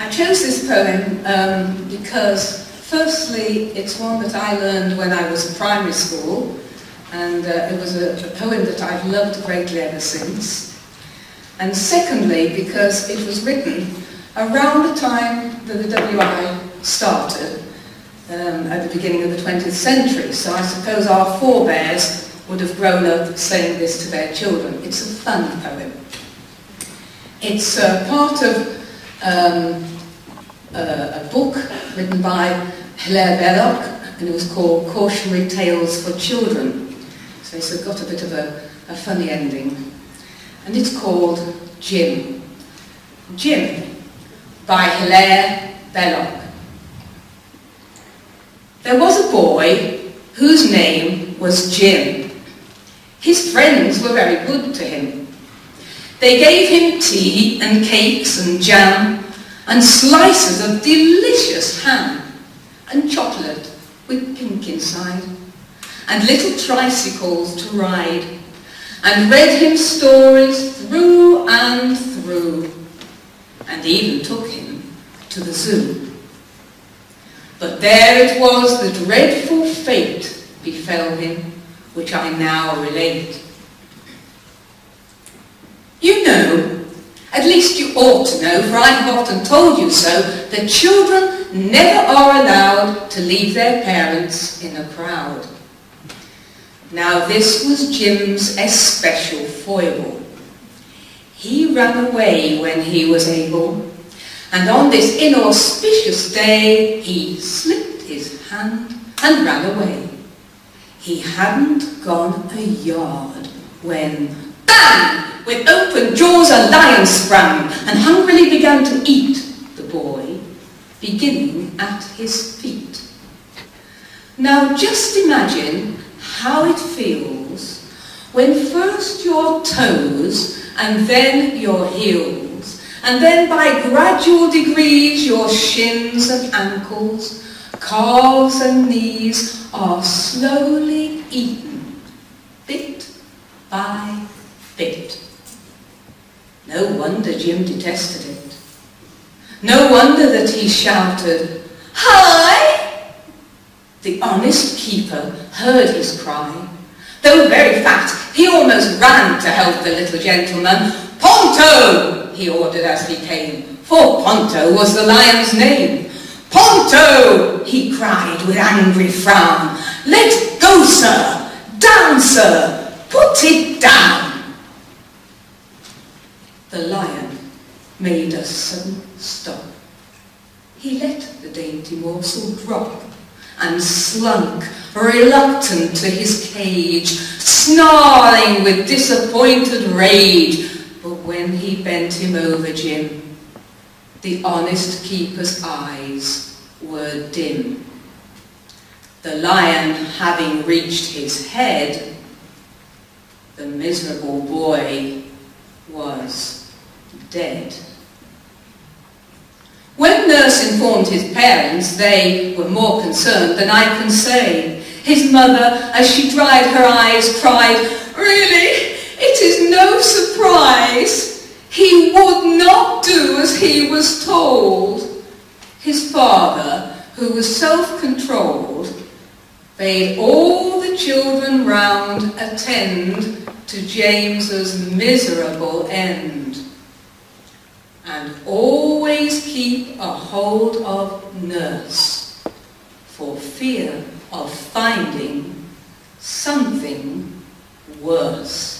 I chose this poem because, firstly, it's one that I learned when I was in primary school, and it was a poem that I've loved greatly ever since. And secondly, because it was written around the time that the WI started, at the beginning of the 20th century, so I suppose our forebears would have grown up saying this to their children. It's a fun poem. It's part of a book written by Hilaire Belloc, and it was called Cautionary Tales for Children. So it's got a bit of a funny ending. And it's called Jim. Jim, by Hilaire Belloc. There was a boy whose name was Jim. His friends were very good to him. They gave him tea and cakes and jam and slices of delicious ham and chocolate with pink inside and little tricycles to ride and read him stories through and through and even took him to the zoo. But there it was, the dreadful fate befell him, which I now relate. You know, at least you ought to know, for I have often told you so, that children never are allowed to leave their parents in a crowd. Now this was Jim's especial foible. He ran away when he was able, and on this inauspicious day, he slipped his hand and ran away. He hadn't gone a yard when, bang! With open jaws a lion sprang and hungrily began to eat the boy, beginning at his feet. Now just imagine how it feels when first your toes and then your heels, and then by gradual degrees your shins and ankles, calves and knees are slowly eaten, bit by bit. No wonder Jim detested it. No wonder that he shouted, "Hi!" The honest keeper heard his cry. Though very fat, he almost ran to help the little gentleman. "Ponto!" he ordered as he came, for Ponto was the lion's name. "Ponto!" he cried with angry frown. "Let go, sir! Down, sir! Put it down!" The lion made a sudden stop. He let the dainty morsel drop and slunk, reluctant, to his cage, snarling with disappointed rage. But when he bent him over Jim, the honest keeper's eyes were dim. The lion having reached his head, the miserable boy was dead. When nurse informed his parents, they were more concerned than I can say. His mother, as she dried her eyes, cried, "Really? It is no surprise, he would not do as he was told." His father, who was self-controlled, bade all the children round attend to James's miserable end, and always keep a hold of nurse, for fear of finding something worse.